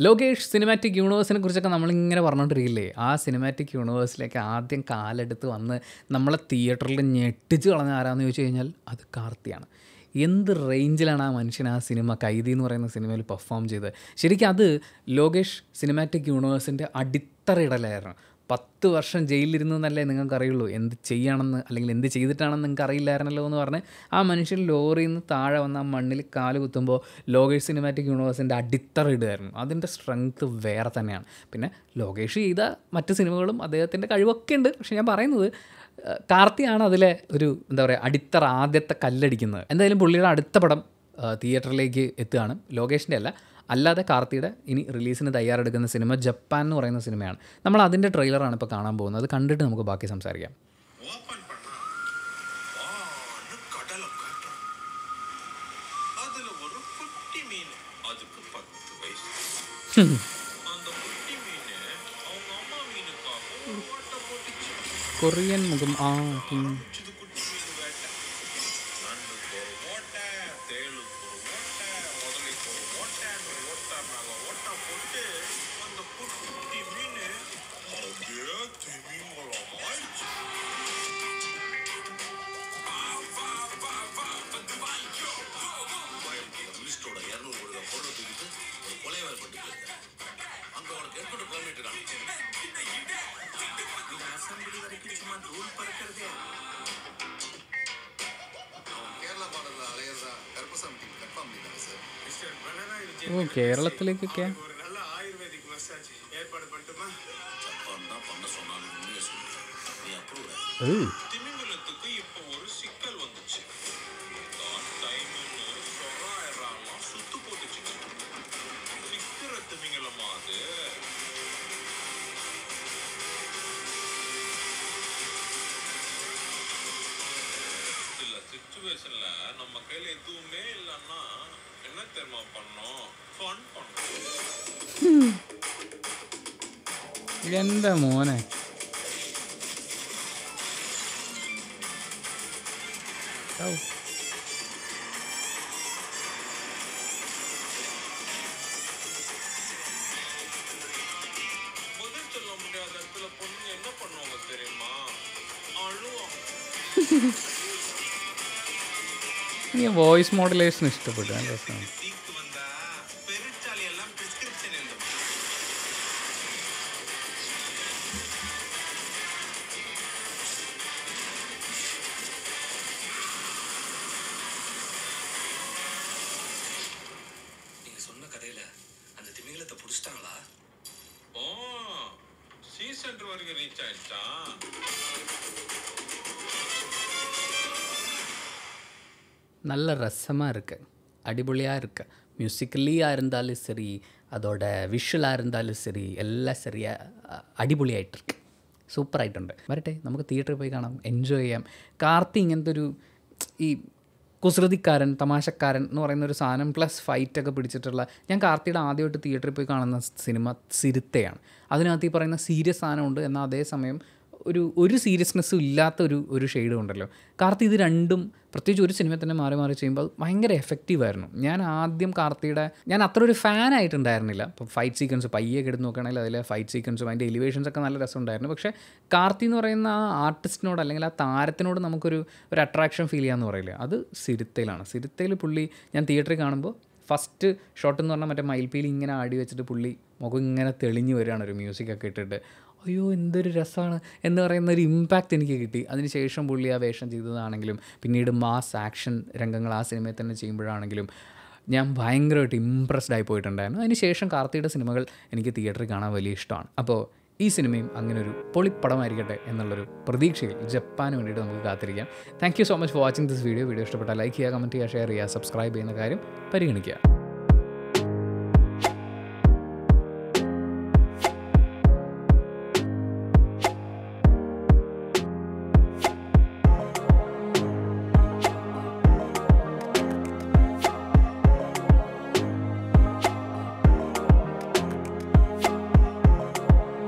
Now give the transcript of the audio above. Lokesh cinematic universe and Kuraka Namling were not really. Our cinematic universe like Arthian Kalet on the Namala theatre and yet digital and Aranu channel at the Karthian. In the range and I mention our cinema Kaidin or in the cinema performed either. Shirikadu Lokesh cinematic universe and Aditha 10 വർഷം ജയിലിൽ ഇരുന്നല്ലേ നിങ്ങൾക്ക് അറിയുള്ളൂ എന്ത് ചെയ്യാണെന്ന് അല്ലെങ്കിൽ എന്ത് ചെയ്തിട്ടാണെന്ന് നിങ്ങൾക്ക് അറിയില്ലായിരുന്നല്ലോ എന്ന് പറഞ്ഞ് ആ മനുഷ്യൻ ലോറിയിൽ നിന്ന് താഴെ വന്ന മണ്ണിൽ കാല് കുത്തുമ്പോൾ ലോകേഷ് സിനിമാറ്റിക് യൂണിവേഴ്സിന്റെ അടിത്തറ ഇടുകയായിരുന്നു അതിന്റെ സ്ട്രെങ്ത് വേറെ തന്നെയാണ് പിന്നെ ലോകേഷ് ചെയ്ത മറ്റു സിനിമകളും അദ്ദേഹത്തിന്റെ കഴിവൊക്കെ ഉണ്ട് പക്ഷേ ഞാൻ പറയുന്നത് കാർത്തിയാണ് അതിലെ ഒരു എന്താ പറയാ അടിത്തറ ആദ്യത്തെ കല്ലടിക്കുന്നത് എന്തായാലും പുള്ളിയുടെ അടുത്ത പടം തിയേറ്ററിലേക്ക് എത്തുകയാണ് ലോകേഷിന്റെ അല്ല അല്ലാതെ കാർത്തിയുടെ ഇനി റിലീസിന് തയ്യാറെടുക്കുന്ന സിനിമ ജപ്പാൻ എന്ന് പറയുന്ന സിനിമയാണ്. നമ്മൾ അതിന്റെ ട്രെയിലർ ആണ് ഇപ്പോൾ കാണാൻ പോകുന്നത്. അത് കണ്ടിട്ട് നമുക്ക് ബാക്കി സംസാരിക്കാം. കൊറിയൻ മുഖം ആ Kerala to like क्या? Ganda moone. Oh. Yeah, voice modulation is to put நல்ல ரசமா இருக்கு அடிபொலியா இருக்கு musically இருந்தாலும் சரி அதோட விஷுவலா இருந்தாலும் சரி எல்லாம் சரியா அடிபொலியாயிட்டு இருக்கு சூப்பர் ஆயிട്ടുണ്ട് வரட்டே நமக்கு தியேட்டருக்கு போய் കാണാം என்ஜாய் ചെയ്യാം കാർത്തി ഇങ്ങനത്തെ ഒരു ഈ കുസൃതിക്കാരൻ തമാശക്കാരൻ എന്ന് പറയുന്ന ഒരു സാധനം പ്ലസ് ഫൈറ്റ് ഒക്കെ പിടിച്ചിട്ടുള്ള ഞാൻ കാർത്തിയുടെ ആദ്യമായിട്ട് തിയേറ്ററിൽ പോയി കാണുന്ന സിനിമ സിരിത്തയാണ് അതിനകത്ത് ഈ പറയുന്ന സീരിയസ് സാധനമുണ്ട് എന്നാൽ അതേസമയം ഒരു സീരിയസ്നെസ്സും ഇല്ലാത്ത ഒരു ഷെയ്ഡും ഉണ്ടല്ലോ കാർത്തി ഇത് രണ്ടും പ്രത്യേകിച്ച് ഒരു സിനിമ തന്നെ മാറി മാറി ചെയ്യുമ്പോൾ ഭയങ്കര എഫക്റ്റീവായിരുന്നു ഞാൻ ആദ്യം കാർത്തിയുടെ ഞാൻ അത്ര ഒരു ഫാനായിട്ടുണ്ടായിരുന്നില്ല അപ്പോൾ ഫൈറ്റ് സീക്വൻസ് പയ്യൊക്കെ എടുത്ത് നോക്കുകയാണെങ്കിൽ അതിലെ ഫൈറ്റ് സീക്വൻസും അതിൻ്റെ എലിവേഷൻസൊക്കെ നല്ല രസമുണ്ടായിരുന്നു പക്ഷേ കാർത്തി എന്ന് പറയുന്ന ആ ആർട്ടിസ്റ്റിനോട് അല്ലെങ്കിൽ ആ താരത്തിനോട് നമുക്കൊരു അട്രാക്ഷൻ ഫീൽ ചെയ്യാമെന്ന് പറയില്ല അത് സിരിത്തയിലാണ് സിരിത്തയിൽ പുള്ളി ഞാൻ തിയേറ്ററിൽ കാണുമ്പോൾ ഫസ്റ്റ് ഷോട്ട് എന്ന് പറഞ്ഞാൽ മറ്റേ മയിൽപ്പീൽ ഇങ്ങനെ ആടി വെച്ചിട്ട് പുള്ളി മുഖം ഇങ്ങനെ തെളിഞ്ഞു വരികയാണ് ഒരു മ്യൂസിക്കൊക്കെ ഇട്ടിട്ട് അയ്യോ എന്തൊരു രസമാണ് എന്ന് പറയുന്ന ഒരു ഇമ്പാക്റ്റ് എനിക്ക് കിട്ടി അതിനുശേഷം പുള്ളി ആ വേഷം ചെയ്തതാണെങ്കിലും പിന്നീട് മാസ് ആക്ഷൻ രംഗങ്ങൾ ആ സിനിമയിൽ തന്നെ ചെയ്യുമ്പോഴാണെങ്കിലും ഞാൻ ഭയങ്കരമായിട്ട് ഇംപ്രസ്ഡ് ആയി പോയിട്ടുണ്ടായിരുന്നു അതിനുശേഷം കാർത്തിയുടെ സിനിമകൾ എനിക്ക് തിയേറ്ററിൽ കാണാൻ വലിയ ഇഷ്ടമാണ് അപ്പോൾ ഈ സിനിമയും അങ്ങനൊരു പൊളിപ്പടമായിരിക്കട്ടെ എന്നുള്ളൊരു പ്രതീക്ഷയിൽ ജപ്പാന് വേണ്ടിയിട്ട് നമുക്ക് കാത്തിരിക്കാം thank you so much for watching this video ഇഷ്ടപ്പെട്ടാൽ ലൈക്ക് ചെയ്യുക കമൻറ്റ് ചെയ്യുക ഷെയർ ചെയ്യുക സബ്സ്ക്രൈബ് ചെയ്യുന്ന കാര്യം പരിഗണിക്കുക